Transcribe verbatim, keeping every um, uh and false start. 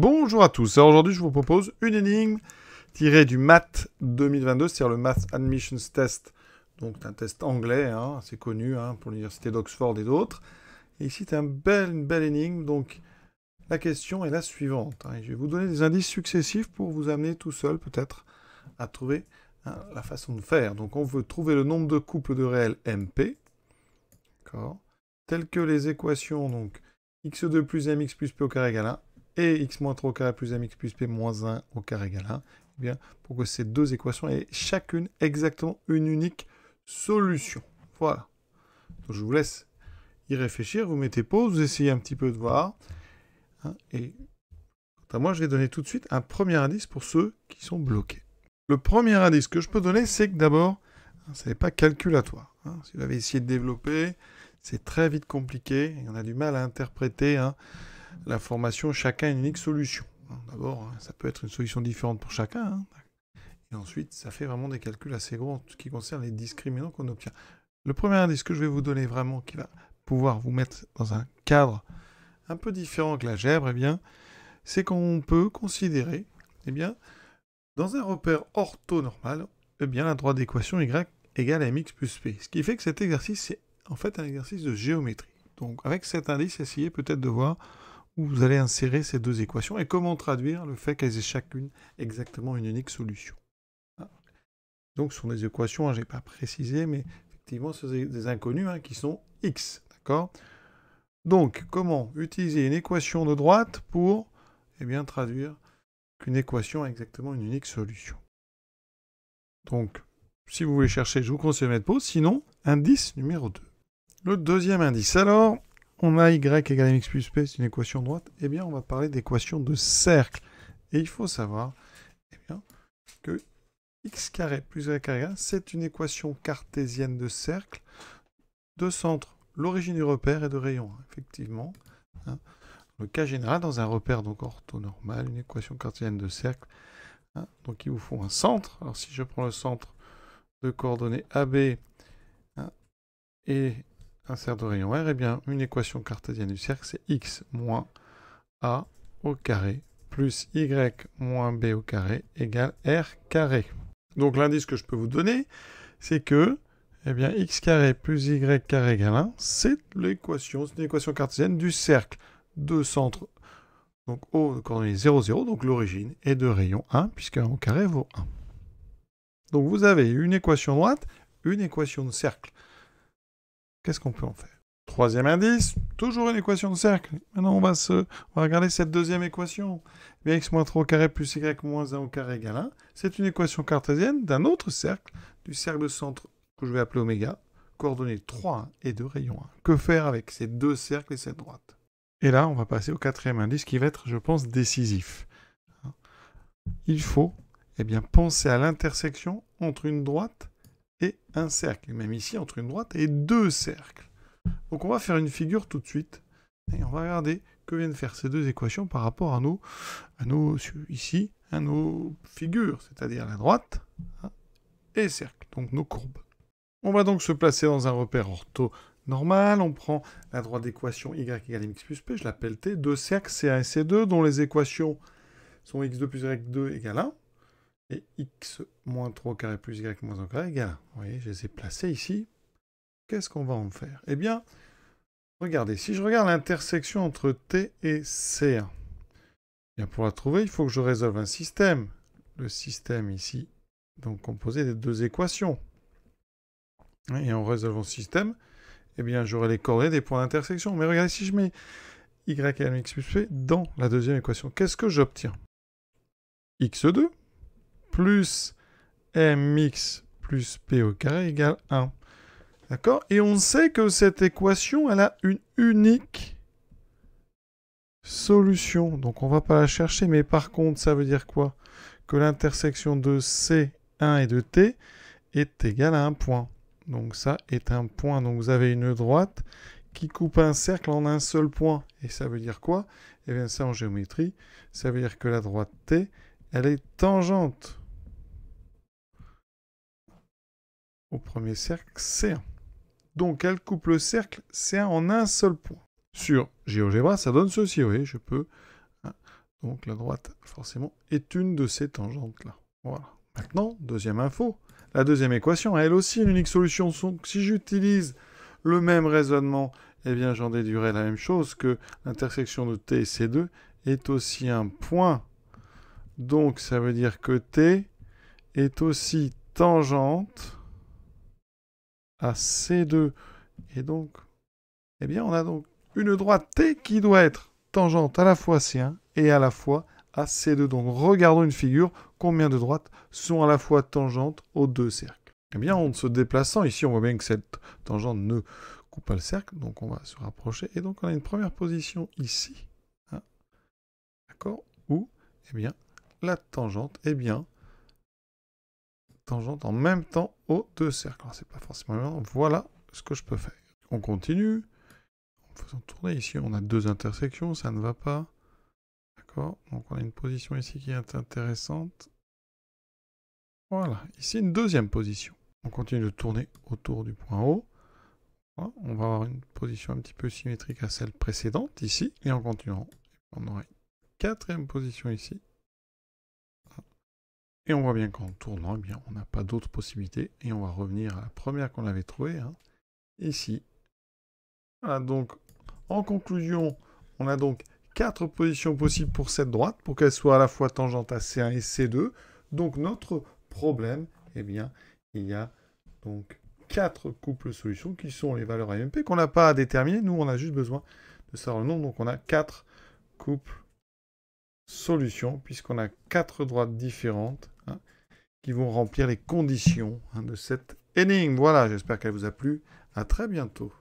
Bonjour à tous, alors aujourd'hui je vous propose une énigme tirée du Math deux mille vingt-deux, c'est-à-dire le Math Admissions Test, donc un test anglais, hein, assez connu hein, pour l'université d'Oxford et d'autres. Et ici c'est un bel, une belle énigme, donc la question est la suivante. Hein, je vais vous donner des indices successifs pour vous amener tout seul peut-être à trouver hein, la façon de faire. Donc on veut trouver le nombre de couples de réels M P, tels que les équations donc x deux plus mx plus p au carré égale un, et x moins trois au carré plus mx plus p moins un au carré égale un, eh bien, pour que ces deux équations aient chacune exactement une unique solution. Voilà. Donc, je vous laisse y réfléchir, vous mettez pause, vous essayez un petit peu de voir. Hein, et quant à moi, je vais donner tout de suite un premier indice pour ceux qui sont bloqués. Le premier indice que je peux donner, c'est que d'abord, hein, ça n'est pas calculatoire. Hein. Si vous avez essayé de développer, c'est très vite compliqué, et on a du mal à interpréter. Hein, l'information, chacun une unique solution. D'abord, ça peut être une solution différente pour chacun. Hein. Et ensuite, ça fait vraiment des calculs assez gros en ce qui concerne les discriminants qu'on obtient. Le premier indice que je vais vous donner vraiment, qui va pouvoir vous mettre dans un cadre un peu différent que la GeoGebra, eh bien, c'est qu'on peut considérer, eh bien, dans un repère orthonormal, eh bien, la droite d'équation y égale mx plus p. Ce qui fait que cet exercice, c'est en fait un exercice de géométrie. Donc, avec cet indice, essayez peut-être de voir où vous allez insérer ces deux équations et comment traduire le fait qu'elles aient chacune exactement une unique solution. Donc ce sont des équations, hein, je n'ai pas précisé, mais effectivement ce sont des inconnus hein, qui sont x. D'accord ? Donc comment utiliser une équation de droite pour eh bien, traduire qu'une équation a exactement une unique solution. Donc si vous voulez chercher, je vous conseille de mettre pause, sinon indice numéro deux. Le deuxième indice alors... On a y égale mx plus p, c'est une équation droite. Eh bien, on va parler d'équation de cercle. Et il faut savoir eh bien, que x carré plus y carré, c'est une équation cartésienne de cercle, de centre, l'origine du repère et de rayon. Effectivement, hein, le cas général, dans un repère donc orthonormal, une équation cartésienne de cercle, hein, donc il vous faut un centre. Alors, si je prends le centre de coordonnées A B hein, et insert de rayon R, eh bien, une équation cartésienne du cercle, c'est x moins a au carré plus y moins b au carré égale r carré. Donc l'indice que je peux vous donner, c'est que eh bien, x carré plus y carré égale un, c'est l'équation, c'est une équation cartésienne du cercle. Deux centres, donc O de coordonnées zéro, zéro, donc l'origine est de rayon un, puisque un au carré vaut un. Donc vous avez une équation droite, une équation de cercle. Qu'est-ce qu'on peut en faire? Troisième indice, toujours une équation de cercle. Maintenant, on va, se, on va regarder cette deuxième équation. Eh bien, x moins trois au carré plus y moins un au carré égale un. C'est une équation cartésienne d'un autre cercle, du cercle de centre que je vais appeler oméga, coordonnées trois, un et deux, rayon un. Que faire avec ces deux cercles et cette droite? Et là, on va passer au quatrième indice qui va être, je pense, décisif. Il faut eh bien, penser à l'intersection entre une droite et un cercle, et même ici entre une droite et deux cercles. Donc on va faire une figure tout de suite, et on va regarder que viennent faire ces deux équations par rapport à nos, à nos, ici, à nos figures, c'est-à-dire la droite et cercle, donc nos courbes. On va donc se placer dans un repère orthonormal, on prend la droite d'équation y égale mx plus p, je l'appelle t, deux cercles C un et C deux, dont les équations sont x deux plus y deux égale un, et x moins trois au carré plus y moins un au carré égale un. Vous voyez, je les ai placés ici. Qu'est-ce qu'on va en faire? Eh bien, regardez, si je regarde l'intersection entre t et c un, bien pour la trouver, il faut que je résolve un système. Le système ici, donc composé des deux équations. Et en résolvant ce système, eh bien, j'aurai les coordonnées des points d'intersection. Mais regardez, si je mets y égale mx plus p dans la deuxième équation, qu'est-ce que j'obtiens? x deux plus mx plus p au carré égale un. D'accord? Et on sait que cette équation, elle a une unique solution. Donc on ne va pas la chercher, mais par contre, ça veut dire quoi? Que l'intersection de C un et de T est égale à un point. Donc ça est un point. Donc vous avez une droite qui coupe un cercle en un seul point. Et ça veut dire quoi? Eh bien ça en géométrie, ça veut dire que la droite T, elle est tangente au premier cercle C un. Donc elle coupe le cercle C un en un seul point. Sur GeoGebra, ça donne ceci. Vous voyez, je peux Donc la droite, forcément, est une de ces tangentes-là. Voilà. Maintenant, deuxième info. La deuxième équation a elle aussi une unique solution. Donc si j'utilise le même raisonnement, eh bien j'en déduirai la même chose, que l'intersection de T et C deux est aussi un point. Donc ça veut dire que T est aussi tangente à C deux. Et donc, eh bien on a donc une droite T qui doit être tangente à la fois à C un et à la fois à C deux. Donc regardons une figure, combien de droites sont à la fois tangentes aux deux cercles? Eh bien en se déplaçant, ici on voit bien que cette tangente ne coupe pas le cercle, donc on va se rapprocher. Et donc on a une première position ici, hein, d'accord, où eh bien, la tangente est eh bien tangente en même temps aux deux cercles. Alors c'est pas forcément évident, voilà ce que je peux faire. On continue, en faisant tourner ici, on a deux intersections, ça ne va pas. D'accord, donc on a une position ici qui est intéressante. Voilà, ici une deuxième position. On continue de tourner autour du point O. Voilà. On va avoir une position un petit peu symétrique à celle précédente, ici. Et en continuant, on aura une quatrième position ici. Et on voit bien qu'en tournant, eh bien, on n'a pas d'autres possibilités. Et on va revenir à la première qu'on avait trouvée, hein, ici. Voilà, donc en conclusion, on a donc quatre positions possibles pour cette droite, pour qu'elle soit à la fois tangente à C un et C deux. Donc notre problème, eh bien, il y a donc quatre couples solutions qui sont les valeurs A M P qu'on n'a pas à déterminer. Nous, on a juste besoin de savoir le nombre. Donc on a quatre couples solutions, puisqu'on a quatre droites différentes, hein, qui vont remplir les conditions, hein, de cette énigme. Voilà, j'espère qu'elle vous a plu. À très bientôt.